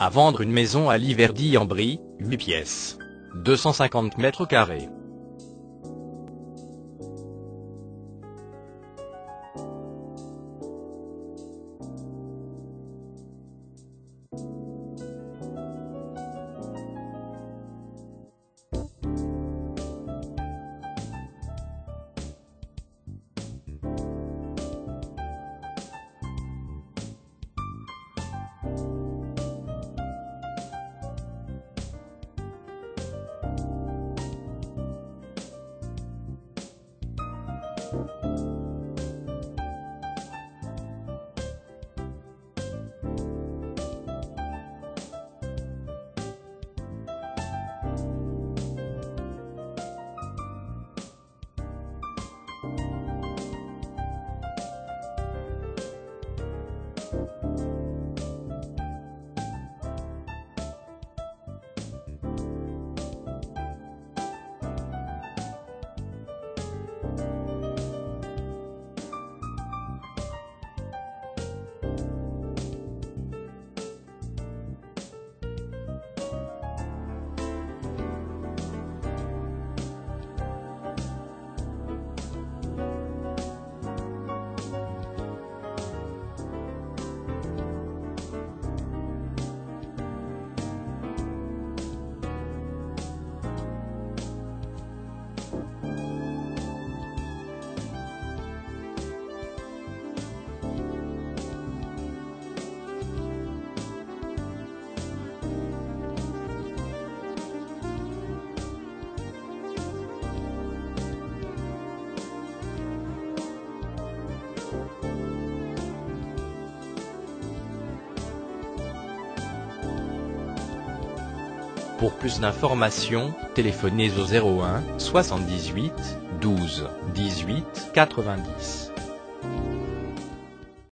à vendre une maison à Liverdy en Brie, 8 pièces, 250 mètres carrés. Pour plus d'informations, téléphonez au 01 78 12 18 90.